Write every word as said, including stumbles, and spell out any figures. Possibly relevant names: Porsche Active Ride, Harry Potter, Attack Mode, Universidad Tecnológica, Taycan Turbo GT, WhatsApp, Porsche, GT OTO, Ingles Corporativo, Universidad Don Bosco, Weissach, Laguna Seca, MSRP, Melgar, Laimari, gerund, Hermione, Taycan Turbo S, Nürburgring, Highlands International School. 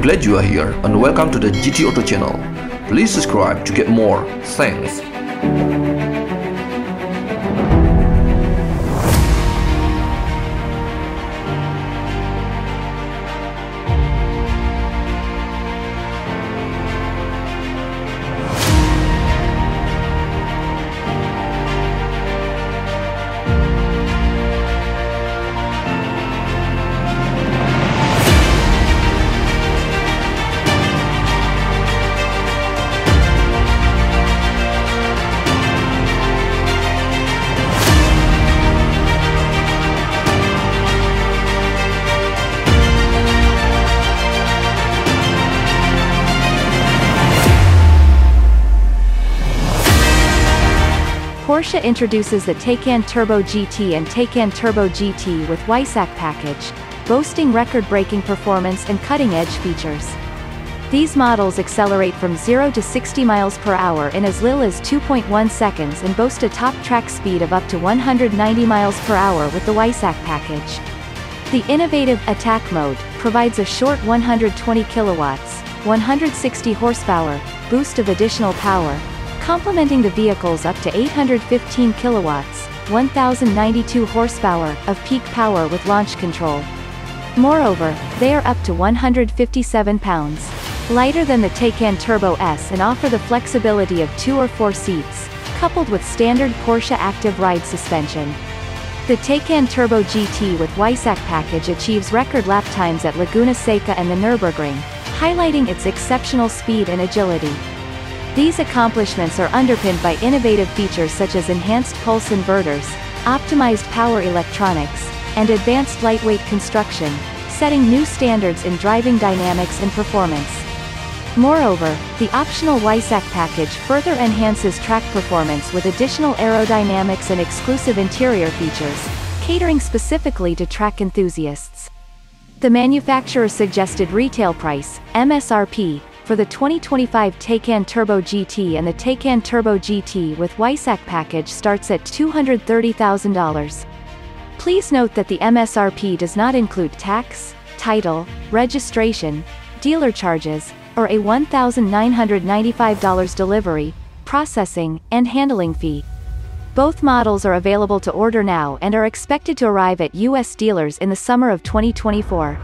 glad you are here and welcome to the G T Auto channel. Please subscribe to get more. Thanks. Porsche introduces the Taycan Turbo G T and Taycan Turbo G T with Weissach package, boasting record-breaking performance and cutting-edge features. These models accelerate from zero to sixty miles per hour in as little as two point one seconds and boast a top track speed of up to one hundred ninety miles per hour with the Weissach package. The innovative Attack Mode provides a short one hundred twenty kilowatts, one hundred sixty horsepower boost of additional power, complementing the vehicle's up to eight hundred fifteen kilowatts, one thousand ninety-two horsepower, of peak power with launch control. Moreover, they are up to one hundred fifty-seven pounds lighter than the Taycan Turbo S and offer the flexibility of two or four seats, coupled with standard Porsche Active Ride suspension. The Taycan Turbo G T with Weissach package achieves record lap times at Laguna Seca and the Nürburgring, highlighting its exceptional speed and agility. These accomplishments are underpinned by innovative features such as enhanced pulse inverters, optimized power electronics, and advanced lightweight construction, setting new standards in driving dynamics and performance. Moreover, the optional Weissach package further enhances track performance with additional aerodynamics and exclusive interior features, catering specifically to track enthusiasts. The manufacturer's suggested retail price, M S R P, for the twenty twenty-five Taycan Turbo G T and the Taycan Turbo G T with Weissach package starts at two hundred thirty thousand dollars. Please note that the M S R P does not include tax, title, registration, dealer charges, or a one thousand nine hundred ninety-five dollar delivery, processing, and handling fee. Both models are available to order now and are expected to arrive at U S dealers in the summer of twenty twenty-four.